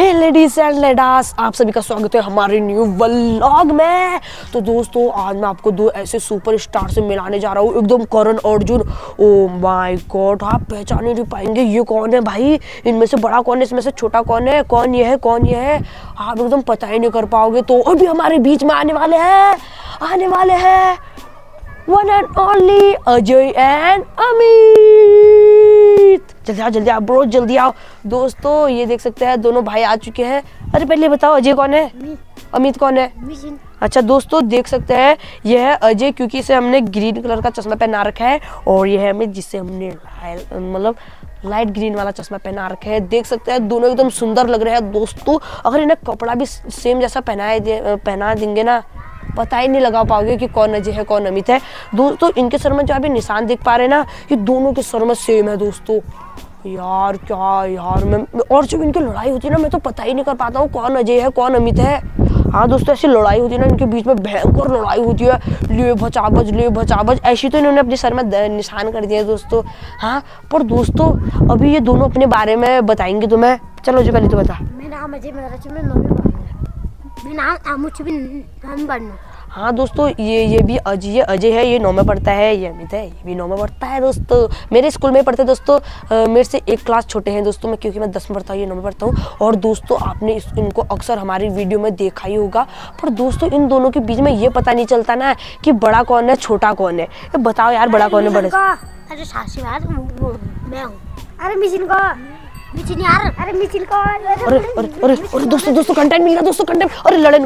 Hey ladies and लेडास, आप सभी का स्वागत है हमारे न्यू व्लॉग में। तो दोस्तों आज मैं आपको दो ऐसे सुपरस्टार से मिलाने जा रहा हूँ, एकदम Karan Arjun. Oh my God, आप पहचान नहीं पाएंगे ये कौन है भाई, इनमें से बड़ा कौन है, इसमें से छोटा कौन है, कौन ये है, कौन ये है, आप एकदम पता ही नहीं कर पाओगे। तो अभी हमारे बीच में आने वाले हैं one and only Ajay and Amit. जल्दी आओ ब्रो, जल्दी आओ। दोस्तों ये देख सकते हैं दोनों भाई आ चुके हैं। अरे पहले बताओ अजय कौन है, अमित कौन है। अच्छा दोस्तों देख सकते हैं यह है अजय, क्योंकि इसे हमने ग्रीन कलर का चश्मा पहना रखा है, और यह है अमित जिससे हमने मतलब लाइट ग्रीन वाला चश्मा पहना रखे हैं। देख सकते हैं दोनों एकदम सुंदर लग रहे हैं। दोस्तों अगर इन्हें कपड़ा भी सेम जैसा पहना देंगे ना, पता ही नहीं लगा पाओगे कि कौन अजय है कौन अमित है। दोस्तों इनके सर में जो आप निशान देख पा रहे हैं ना, ये दोनों के सर में सेम है। दोस्तों यार क्या यार, मैं और जब इनकी लड़ाई होती है ना, मैं तो पता ही नहीं कर पाता हूँ कौन अजय है कौन अमित है। हाँ दोस्तों ऐसी लड़ाई होती है ना, इनके बीच में भयंकर लड़ाई होती है, ले बचाबज ऐसी। तो इन्होंने अपने सर में निशान कर दिया है दोस्तों। हाँ पर दोस्तों अभी ये दोनों अपने बारे में बताएंगे तुम्हें। चलो जी पहले तो बता। हाँ दोस्तों ये भी अजय है, ये 9 में पढ़ता है। ये अमित है, ये भी 9 में पढ़ता है। दोस्तों मेरे स्कूल में पढ़ते हैं दोस्तों, मेरे से एक क्लास छोटे हैं दोस्तों, मैं क्योंकि मैं 10 में पढ़ता हूँ, ये 9 में पढ़ता हूँ। और दोस्तों आपने इनको अक्सर हमारी वीडियो में देखा ही होगा। पर दोस्तों इन दोनों के बीच में ये पता नहीं चलता ना कि बड़ा कौन है छोटा कौन है। बताओ यार बड़ा कौन है। अरे दोस्तों कंटेंट मिल रहा है दोस्तों, कंटेंट। अरे लड़ाई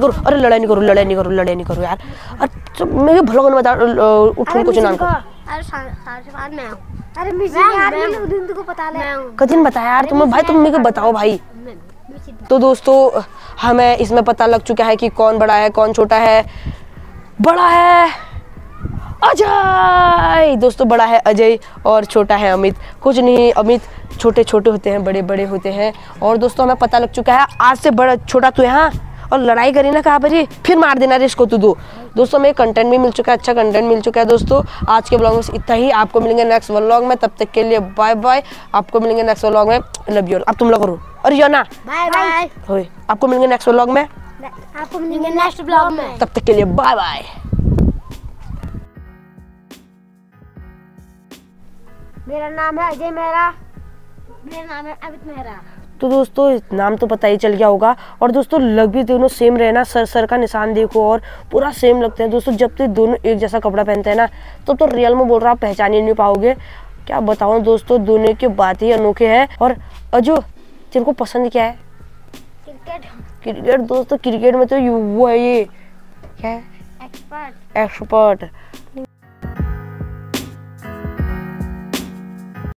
नहीं करो यार। अच्छा मैं भलोगन बता उठूं कुछ नाम को। अरे साथ मैं हूं। अरे मिसिन यार मैंने उस दिन तुमको पता है, कजिन बताया यार तुम भाई, तुम मेरे को बताओ भाई। तो दोस्तों हमें इसमें पता लग चुका है कि कौन बड़ा है कौन छोटा है। बड़ा है अजय दोस्तों, बड़ा है अजय और छोटा है अमित। कुछ नहीं, अमित छोटे होते हैं, बड़े होते हैं। और दोस्तों हमें पता लग चुका है आज से बड़ा छोटा तू है। हाँ और लड़ाई करी ना कहाँ पर, फिर मार देना रे इसको तू। दोस्तों हमें कंटेंट भी मिल चुका है, अच्छा कंटेंट मिल चुका है। दोस्तों आज के व्लॉग में इतना ही, आपको मिलेंगे नेक्स्ट व्लॉग में, तब तक के लिए बाय बाय। आपको मिलेंगे नेक्स्ट व्लॉग में, लव यू। अब तुम लोग करो अरे योना, बाय बाय। आपको मिलेंगे नेक्स्ट व्लॉग में, आपको मिलेंगे नेक्स्ट व्लॉग में, तब तक के लिए बाय बाय। मेरा नाम है अजय मेहरा, मेरा नाम है अमित मेहरा। तो दोस्तों नाम तो पता ही चल गया होगा। और दोस्तों लग भी दोनों सेम रहे ना, सर का निशान देखो और पूरा सेम लगते हैं दोस्तों। जब तक दोनों एक जैसा कपड़ा पहनते हैं ना, तब तो रियल में बोल रहा आप पहचान ही नहीं पाओगे। क्या बताऊं दोस्तों, दोनों की बात ही अनोखे है। और अजय तेरे को पसंद क्या है? क्रिकेट दोस्तों, क्रिकेट में तो वो है ये क्या एक्सपर्ट